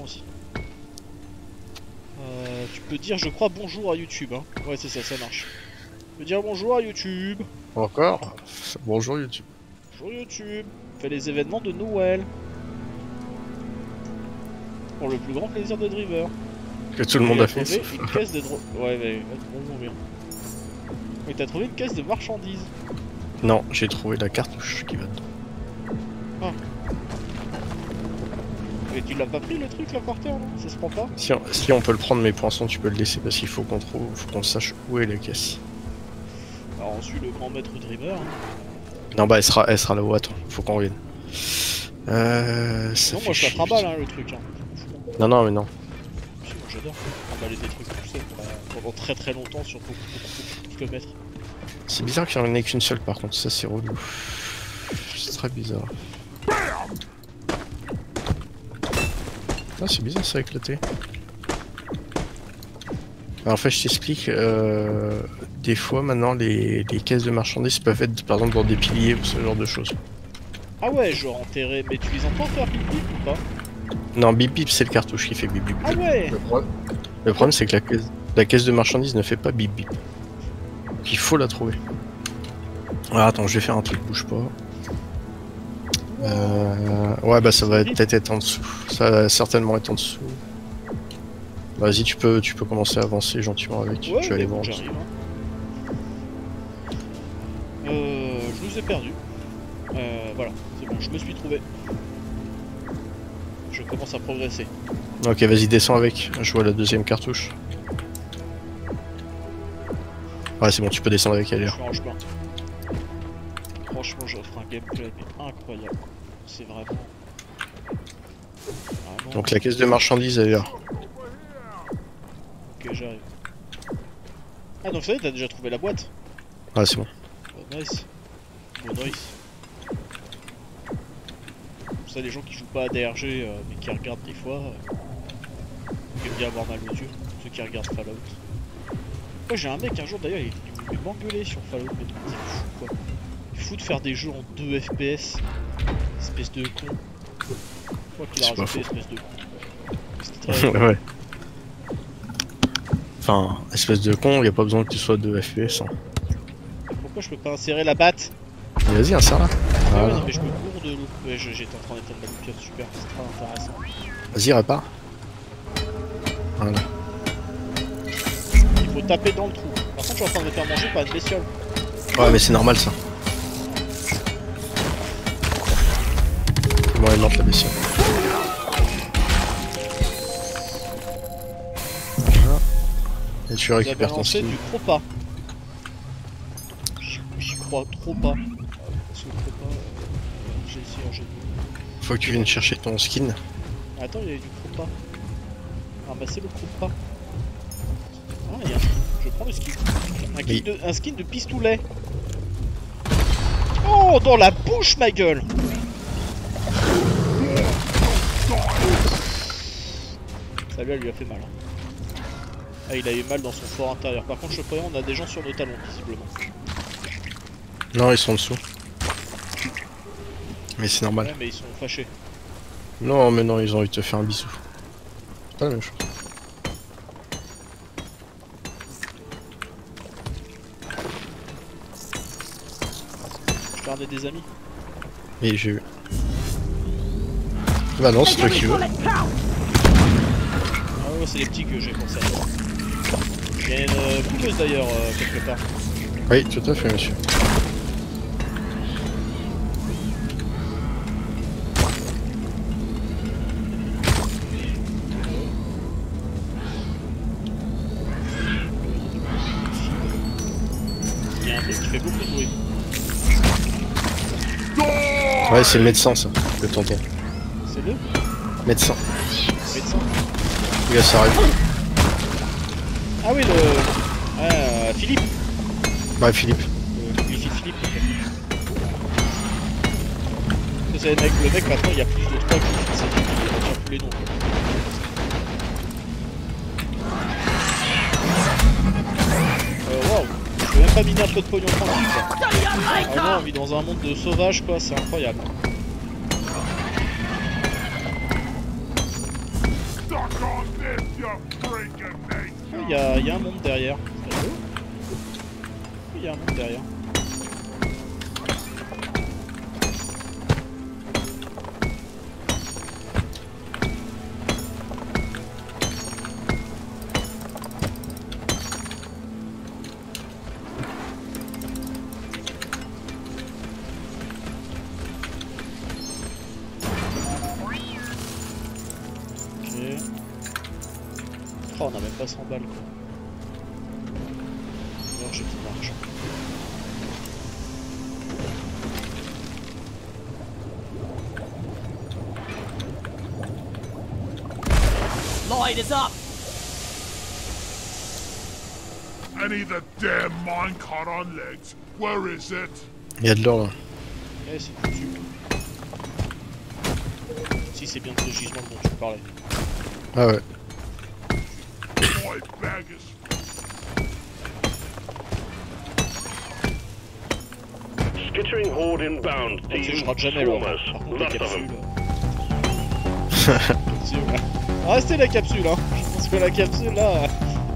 aussi. Tu peux dire, je crois, bonjour à YouTube. Hein. Ouais, c'est ça, ça marche. Tu peux dire bonjour à YouTube. Encore ? Bonjour YouTube. Bonjour YouTube. On fait les événements de Noël. Pour le plus grand plaisir des drivers. Que tout le monde a fait. Une caisse de ouais, mais bon, bien. Mais t'as trouvé une caisse de marchandises. Non, j'ai trouvé la cartouche qui va dedans. Ah. Mais tu l'as pas pris le truc là par terre, non? Ça se prend pas? Si on peut le prendre, mais pour l'instant tu peux le laisser parce qu'il faut qu'on trouve, faut qu'on sache où est la caisse. Alors on suit le grand maître Dreamer. Hein. Non bah elle sera là-haut, attends, faut qu'on revienne. Non moi je la trimballe hein, le truc. Hein. Non mais non. J'adore trimballer des trucs tout seul pendant très longtemps sur beaucoup de kilomètres. C'est bizarre qu'il n'y en ait qu'une seule par contre, ça c'est relou. C'est très bizarre. Ah c'est bizarre, ça a éclaté. Alors, en fait je t'explique, des fois maintenant les caisses de marchandises peuvent être par exemple dans des piliers ou ce genre de choses. Ah ouais, genre enterré, mais tu les entends faire bip bip ou pas? Non, bip bip c'est le cartouche qui fait bip bip. Ah ouais. Le problème c'est que la caisse de marchandises ne fait pas bip bip. Il faut la trouver. Ah, attends, je vais faire un truc, bouge pas. Ouais bah ça va peut-être être en dessous. Ça va certainement être en dessous. Vas-y, tu peux commencer à avancer gentiment avec. Ouais, je vais aller voir. Je vous ai perdu. Voilà, c'est bon, je me suis trouvé. Je commence à progresser. Ok, vas-y, descends avec. Je vois la deuxième cartouche. Ouais, c'est bon, tu peux descendre avec elle. Franchement, j'offre un gameplay incroyable. C'est vraiment... Donc la caisse de marchandises, elle est là. Ok, j'arrive. Ah, donc ça y est, t'as déjà trouvé la boîte? Ouais, c'est bon. Oh, nice. Bon, nice. Pour ça, les gens qui jouent pas à DRG, mais qui regardent des fois, ils aiment bien avoir mal aux yeux. Ceux qui regardent Fallout. Ouais, j'ai un mec un jour d'ailleurs, il m'engueulait sur Fallout, mais il est fou quoi. Il est fou de faire des jeux en 2 FPS. Espèce de con. Je crois qu'il a rajouté espèce de con. C'était très ouais. Enfin, espèce de con, il n'y a pas besoin que tu sois 2 FPS. Hein. Pourquoi je peux pas insérer la batte? Vas-y, insère-la. Ah ouais, non, mais je me cours de l'eau. Ouais, j'étais en train d'éteindre la lumière, super, c'est très intéressant. Vas-y, répare. Voilà. Faut taper dans le trou. Par contre, je suis en train de me faire manger par une bestiole. Ouais, mais c'est normal ça. Comment elle monte la bestiole? Voilà. Et tu récupères ton ski. J'y crois trop pas. Parce que trop pas. J'ai essayé en jeu. Faut que tu viennes chercher ton skin. Attends, il y a du cropa. Ramasser le cropa. Ah, je prends le skin. Un skin de pistoulet. Oh, dans la bouche, ma gueule! Ça lui a fait mal. Hein. Ah, il a eu mal dans son fort intérieur. Par contre, je croyais on a des gens sur nos talons, visiblement. Non, ils sont en dessous. Mais c'est normal. Ouais, mais ils sont fâchés. Non, mais non, ils ont envie de te faire un bisou. C'est pas la même chose. Des amis. Mais j'ai eu. Bah non, c'est toi qui veux. Ah ouais, c'est les petits que j'ai pensé à toi. Il y a une bouleuse d'ailleurs quelque part. Oui, tout à fait, monsieur. Il y a un truc qui fait beaucoup de bruit. Ouais, c'est le médecin ça, le tonton. C'est le médecin. Médecin. Il va s'arrêter. Ah oui, le... Philippe. Ouais, Philippe. Le Philippe. C'est le mec maintenant, il y a plus de 3 qui s'est dit qu'il retient tous les noms. Waouh. Je peux même pas miner un peu de pognon tranquille ça. Ah non, on vit dans un monde de sauvages quoi, c'est incroyable. Il y a un monde derrière. Il y a un monde derrière. Oh, on n'a même pas 100 balles quoi. Alors j'ai plus d'argent. Light is up. Any of the damn mine caught on legs. Where is it? Il y a de l'or là. Ouais, c'est foutu. Si c'est bien de ce gisement dont tu parlais. Ah ouais. Skittering horde inbound. Je rate jamais l'or. Par contre, la capsule. Restez la capsule, hein. Je pense que la capsule là,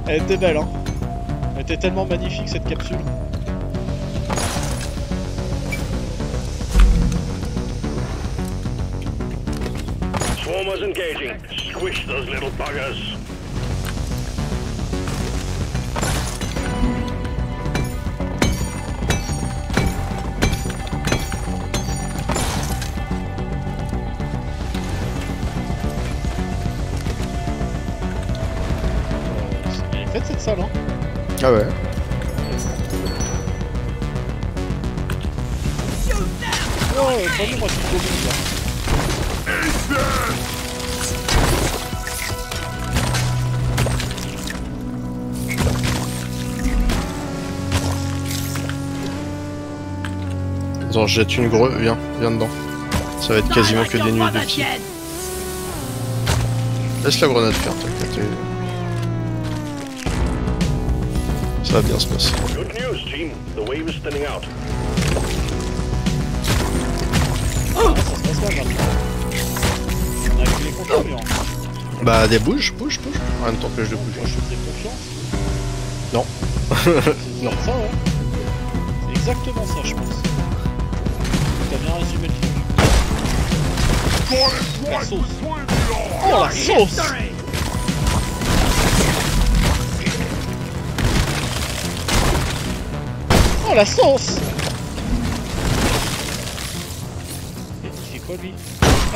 elle était belle, hein. Elle était tellement magnifique cette capsule. Swarmers engaging. Squish those little buggers. Salle, hein. Ah ouais. Oh, prenez moi cette bobine là. Attends, je jette une grue, viens dedans. Ça va être quasiment que des nuits de pieds. Laisse la grenade faire, t'inquiète. Ça va bien se passer. Good news, team. The wave is thinning out. Oh, ça se passe là, on a vu les contours. Bah, des bouge. En même temps que je le bouge. Moi, je te fais confiance. Non. Non. C'est ça, ouais. C'est exactement ça, je pense. T'as bien résumé le truc. La sauce. Oh, la sauce. Oh la sauce! Et il fait quoi lui?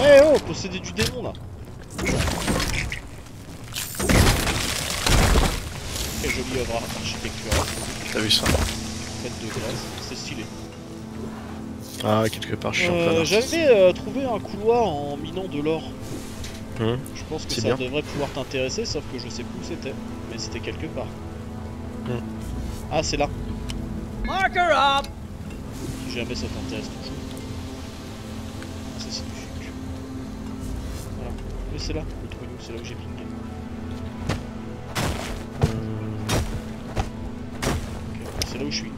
Eh hey, oh, possédé du démon là! Quelle jolie œuvre architecturale! T'as vu ça? Fête de glace, c'est stylé. Ah, quelque part je suis en plein. J'avais trouvé un couloir en minant de l'or. Je pense que ça devrait pouvoir t'intéresser, sauf que je sais plus où c'était. Mais c'était quelque part. Ah, c'est là! Marker up! Si jamais ça t'intéresse toujours. Ça c'est du fuck. Voilà. Mais c'est là, le trou, c'est là que j'ai pingé. Ok, c'est là où je suis.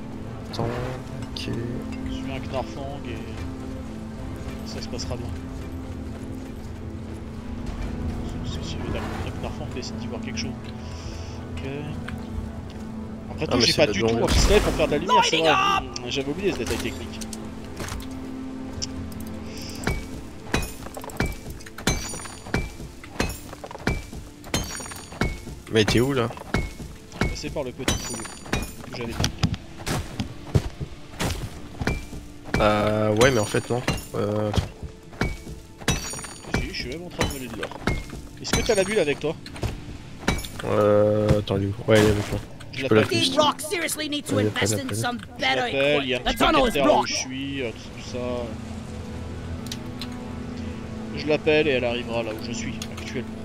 Attends, ok. Je suis un Knarfang et ça se passera bien. Si le Knarfang décide d'y voir quelque chose. Ok. Après tout, j'ai pas du tout un pistolet pour faire de la lumière, c'est vrai. J'avais oublié ce détail technique. Mais t'es où là? Je suis passé par le petit trou que j'avais dit. Ouais, mais en fait non. Si, je suis même en train de voler de l'or. Est-ce que t'as la bulle avec toi? Attends, lui. Ouais, elle est avec moi. Je l'appelle, il y a un petit caractère où je suis, tout ça. Je l'appelle et elle arrivera là où je suis actuellement.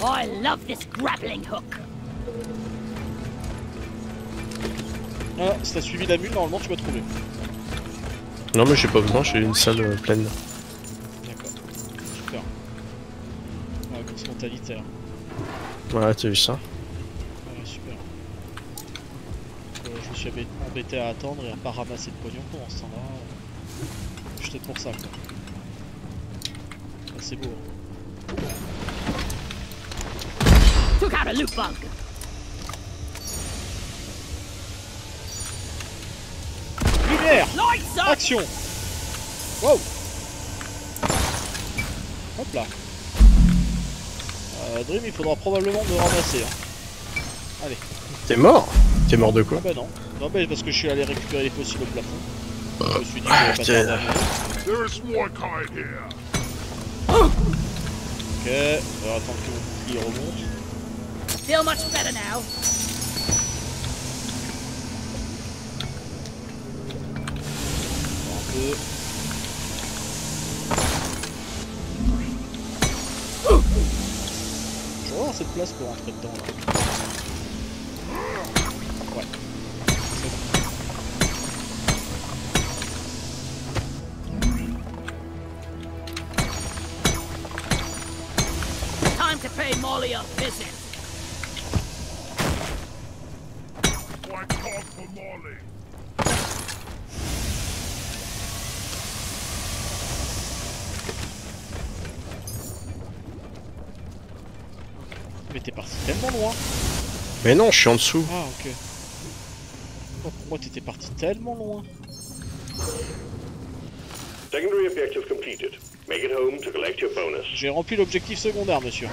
Oh, I love this grappling hook. Ah, si t'as suivi la mule, normalement tu vas trouver. Non mais j'ai pas besoin, j'ai une salle pleine. Totalitaire. Ouais, t'as vu ça? Ouais, super. Je me suis embêté à attendre et à pas ramasser de pognon pour en ce temps-là. j'étais pour ça, quoi. C'est beau. Took out a loot bug. Lumière. Action. Wow. Hop là. Dream, il faudra probablement me ramasser. Hein. Allez. T'es mort? T'es mort de quoi? Ah bah non. Non bah parce que je suis allé récupérer les fossiles au plafond. Je me suis dit que j'avais pas de merde. Ok, on va attendre que mon bouclier remonte. Feel much better now. Un peu. Je vais avoir cette place pour rentrer dedans là. Ouais. C'est bon. Time to pay Molly a visit. Why call for Molly? Mais t'es parti tellement loin. Mais non, je suis en dessous. Ah ok. Pour moi, t'étais parti tellement loin. J'ai rempli l'objectif secondaire, monsieur.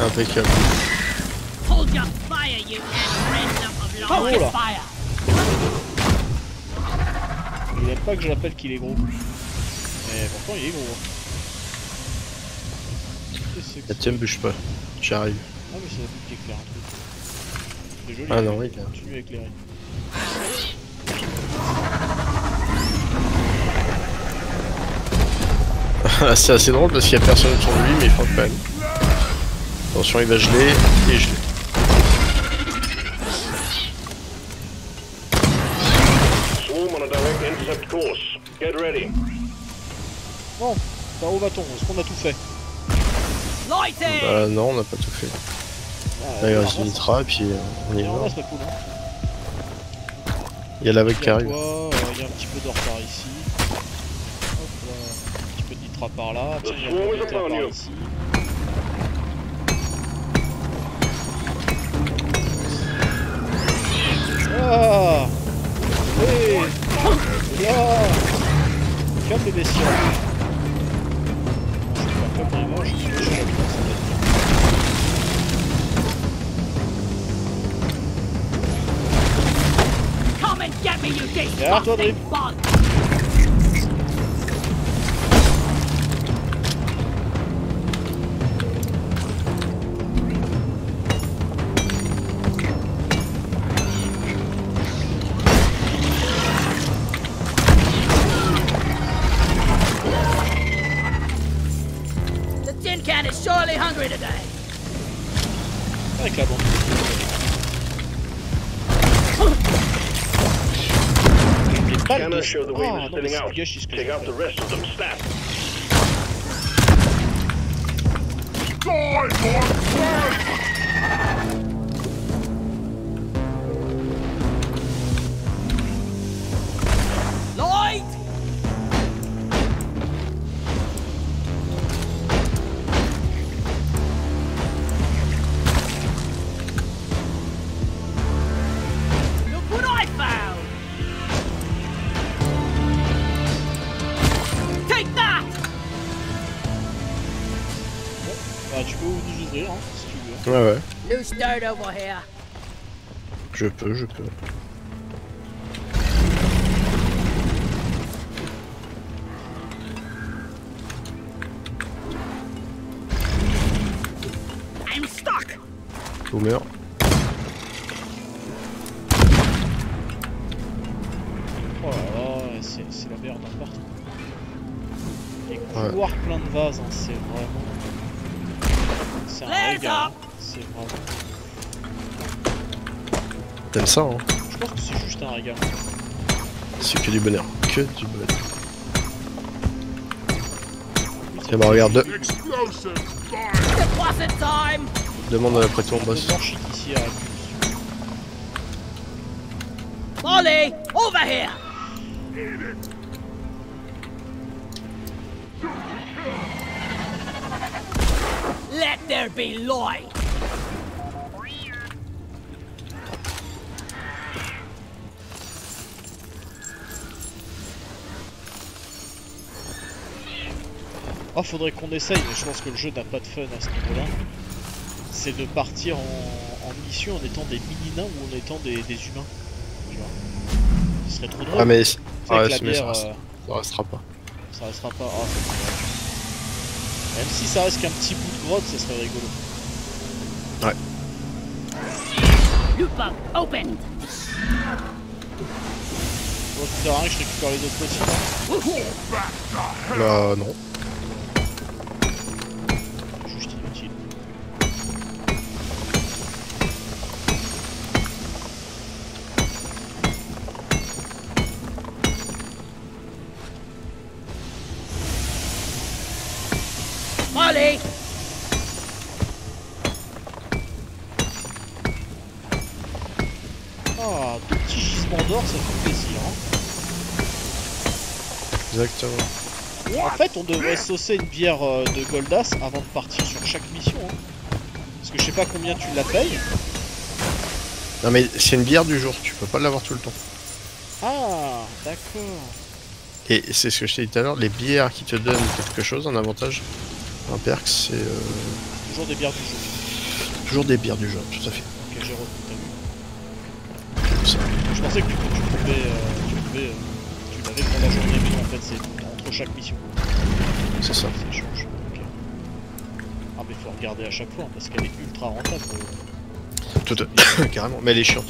Impeccable. Oh là. Il aime pas que je rappelle qu'il est gros. Mais pourtant, il est gros. La tienne bouge pas. J'arrive. Ah mais c'est la pub qui éclaire un truc. C'est joli. Ah non, oui, continue à éclairer. C'est assez drôle parce qu'il y a personne autour de lui mais il frappe pas. Attention, il va geler et geler. Bon, par où va-t-on? Est-ce qu'on a tout fait? Bah non, on n'a pas tout fait. D'ailleurs, il nitra et puis on y va. Cool, hein. Il y a la vague qui arrive. Il y a un petit peu d'or par ici. Hop là. Un petit peu de nitra par là. Tiens, il y a un peu de nitra par ici. Ah hey là comme les bestioles. Je suis pas comme les manches. Derrière toi, Dream. The tin can is surely hungry today. Avec la bombe. Canna show the wave is filling out. Take out the rest of them, snap. Die, boy! Light! Ouais. Je peux. I'm stuck. Tout meurt. Oh là là, c'est la merde en partout. Les couloirs plein de vases, hein, c'est vraiment. C'est un régal. T'aimes ça, hein? Je pense que c'est juste un régal. C'est que du bonheur. Que du bonheur. Tiens, bah regarde. Demande à la prétour boss. Molly, over here! there be light. Oh, faudrait qu'on essaye, mais je pense que le jeu n'a pas de fun à ce niveau-là. C'est de partir en mission en étant des mini-nains ou en étant des humains. Ce serait trop drôle. Ah, mais, ça restera pas. Ça restera pas. Ah, c'est... Même si ça reste qu'un petit bout de grotte, ça serait rigolo. Ouais. Lupa, open! Bon, ça sert à rien que je récupère les autres potions. Là, non. Molly! Ah, tout petit gisement d'or, ça fait plaisir, hein. Exactement. En fait, on devrait saucer une bière de Goldas avant de partir sur chaque mission, hein. Parce que je sais pas combien tu la payes. Non mais c'est une bière du jour, tu peux pas l'avoir tout le temps. Ah, d'accord. Et c'est ce que je t'ai dit tout à l'heure, les bières qui te donnent quelque chose, un avantage, un perk, c'est... Toujours des bières du jeu. Toujours des bières du jeu, tout à fait. Ok, j'ai retenu, t'as vu. Ça. Je pensais que du coup tu l'avais pour la journée, mais en fait c'est entre chaque mission. C'est ça. Ça change, ok. Ah mais faut regarder à chaque fois, hein, parce qu'elle est ultra rentable. Tout à... Carrément, mais elle est chiante.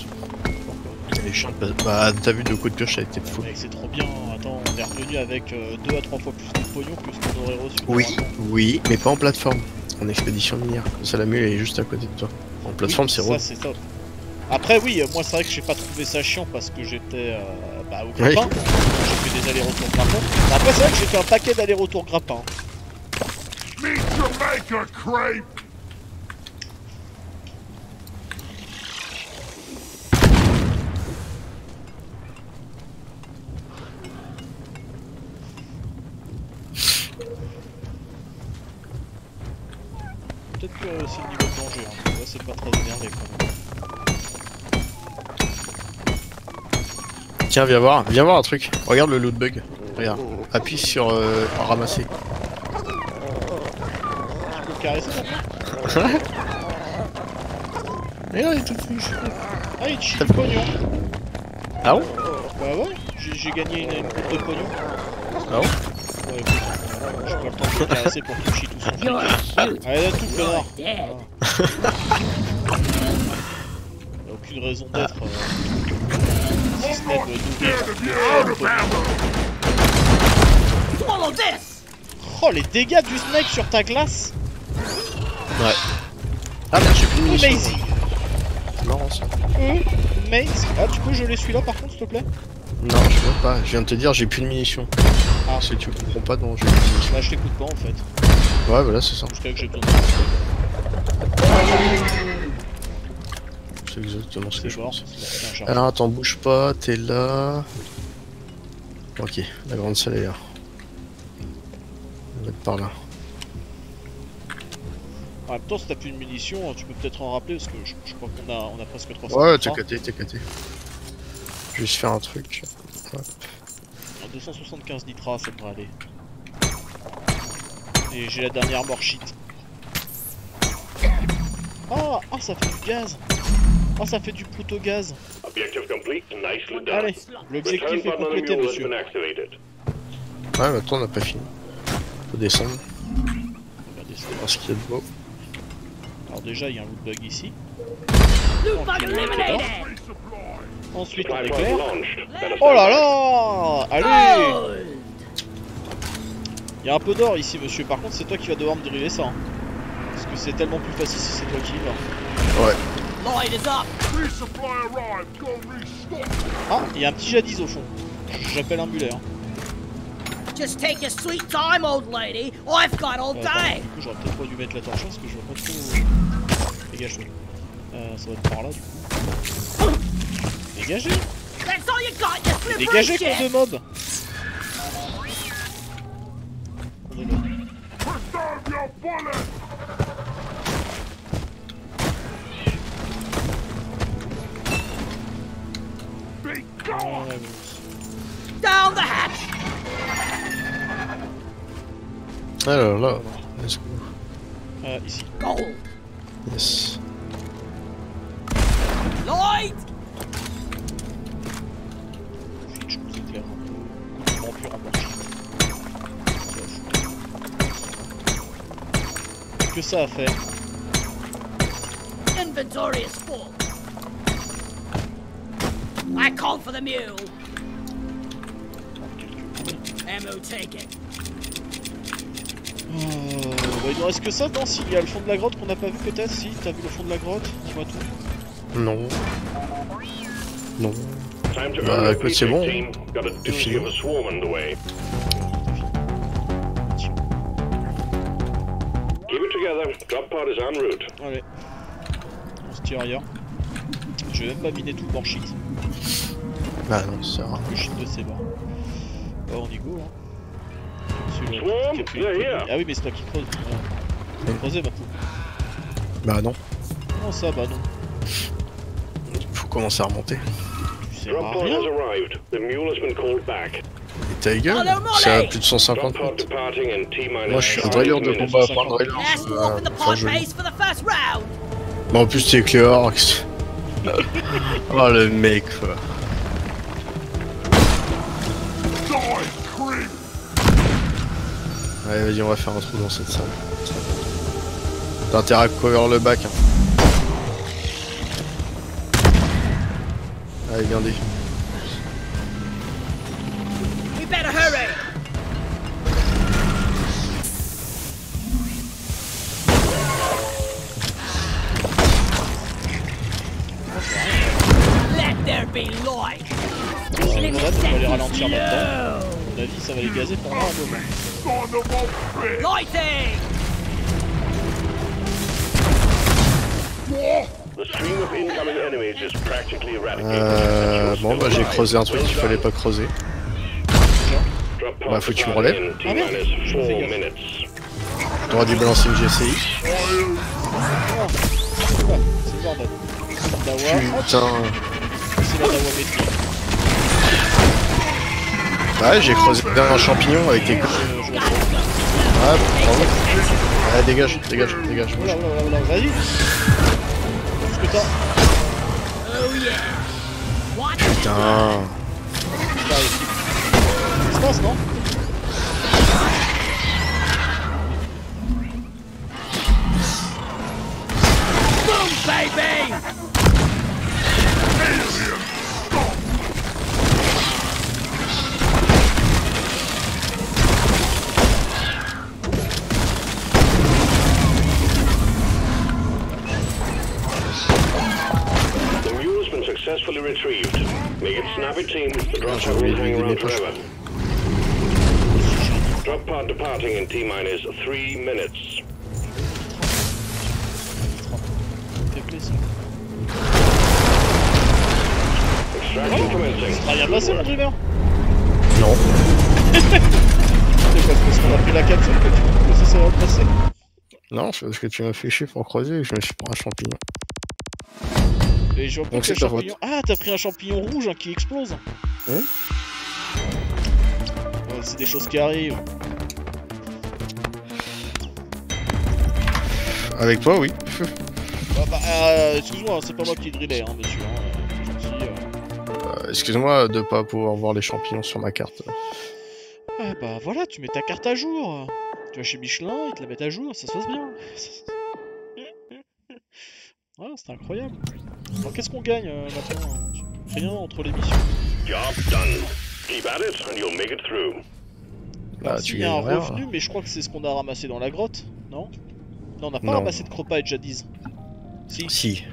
Elle est chiante, bah t'as vu le coup de pioche, ça a été fou. C'est trop bien, attends, on est revenu avec 2 à 3 fois plus de pognon que ce qu'on aurait reçu. Oui, oui, mais pas en plateforme, en expédition minière. Ça, la mule est juste à côté de toi. En plateforme, oui, c'est rose. Ça, c'est top. Après, oui, moi c'est vrai que j'ai pas trouvé ça chiant parce que j'étais au grappin. Oui. J'ai fait des allers-retours grappins. Après, c'est vrai que j'ai fait un paquet d'allers-retours grappins. Peut-être que c'est le niveau de danger, hein. Là c'est pas très énervé quand même. Tiens, viens voir un truc, regarde le loot bug, regarde, appuie sur ramasser. Tu peux caresser ça. Mais là il est tout fichu. Ah il chie le pognon. Ah bon? Bah ouais, j'ai gagné une coupe de pognon. Ah bon? Ouais, j'ai pas le temps de caresser pour toucher tout ça. Allez, là, tout connard. Y'a aucune raison d'être. Si ce n'est de... Oh, les dégâts du snake sur ta glace. Ouais. Ah, merde, j'ai plus de munitions. Amazing. C'est marrant ça. Amazing. Ah, tu peux geler celui-là par contre, s'il te plaît? Non, je veux pas, je viens de te dire, j'ai plus de munitions. Ah, si tu comprends pas, non, j'ai plus de munitions. Bah, je t'écoute pas en fait. Ouais, voilà, c'est ça. Je t'ai que j'ai besoin de... C'est exactement ce que je pense. Alors, attends, bouge pas, t'es là. Ok, la grande salle est là. On va être par là. En même temps, si t'as plus de munitions, tu peux peut-être en rappeler parce que je crois qu'on a presque 300. Ouais, t'es caté. Je vais juste faire un truc. Ouais. 275 nitras, ça devrait aller. Et j'ai la dernière morchite. Oh, oh, ça fait du gaz. Oh, ça fait du proto gaz. Allez, l'objectif est complété, monsieur. Ouais, mais attends, on n'a pas fini. Faut descendre. On va descendre. Parce qu'il y a de beau. Alors, déjà, il y a un loot bug ici. Ensuite on éclaire. Oh là là! Allez! Il y a un peu d'or ici, monsieur. Par contre, c'est toi qui vas devoir me dériver ça. Hein. Parce que c'est tellement plus facile si c'est toi qui vas. Ouais. Ah, il y a un petit jadis au fond. J'appelle un buller. Hein. Attends, du coup, j'aurais peut-être pas dû mettre la torche parce que je vois pas trop. Dégage-toi. Ça va être par là du coup. Dégagez! Dégagez, con de mob! On est là. Alors là, let's go. Ici. Go. Yes. Lloyd. Je vous éclaire un peu. Couplement pur à blanche. Que ça à faire. Inventory is full. I call for the mule. Ammo taken. Bah, il ne reste que ça, non? S'il y a le fond de la grotte qu'on n'a pas vu, peut-être. Si, t'as vu le fond de la grotte? Tu vois tout? Non. Non. Bah écoute, c'est bon. C'est fini. Allez. On se tire ailleurs. Je vais même pas miner tout le banshit. Ah non, ça sert à rien. Le shit de Seba. Bah on y go, hein. Ah oui mais c'est toi qui creuse. On va creuser maintenant. Bah non. Non ça bah non. Faut commencer à remonter. Tu sais pas rien. Et ta gueule, c'est à plus de 150 mètres. Moi je suis un driller de combat, pas un driller. Enfin je... Bah en plus t'es éclaireur. Oh le mec quoi. Allez vas-y, on va faire un trou dans cette salle. T'as intérêt à couvrir le bac, hein. Allez, viens dit. On va les ralentir maintenant. À mon avis, ça va les gazer pendant un moment. Lighting! Bon bah j'ai creusé un truc qu'il fallait pas creuser. Bah faut que tu me relèves. Ah merde, je me fais gaffe. T'aurais dû balancer une GCI. Putain. Ouais, j'ai creusé un champignon avec des coups. Ouais, ouais, dégage, dégage, dégage. Oula, oula, vas-y. Qu'est-ce que t'as? Putain. Qu'est-ce qui se passe, non? Boom, baby! Drop pod departing in T-minus 3 minutes. Extraction commencing. Ah, y'a pas ça, mon Junior? Non. C'est parce qu'on a pris la capsule que tu peux creuser, ça va passer. Non, c'est parce que tu m'as fait chier pour creuser et je me suis pris un champignon. Et j'ai pris un champignon. Ah, t'as pris un champignon rouge hein, qui explose. Hein? C'est des choses qui arrivent. Avec toi, oui. Excuse-moi, c'est pas moi qui drillais, hein, monsieur. Hein, excuse-moi de pas pouvoir voir les champignons sur ma carte. Ah bah voilà, tu mets ta carte à jour. Tu vas chez Michelin, ils te la mettent à jour, ça se passe bien. Ouais, c'est incroyable. Alors qu'est-ce qu'on gagne maintenant? Rien entre les missions. Job done. Keep at it and you'll make it through. Bah, tu gagnes un revenu, mais je crois que c'est ce qu'on a ramassé dans la grotte, non? Non, on n'a pas ramassé de cropage jadis. Si. Si,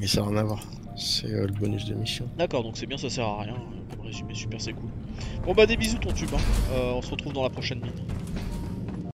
mais ça n'a rien à voir. C'est le bonus de mission. D'accord, donc c'est bien, ça sert à rien. Pour résumer, super, c'est cool. Bon bah des bisous ton tube, hein. On se retrouve dans la prochaine mine.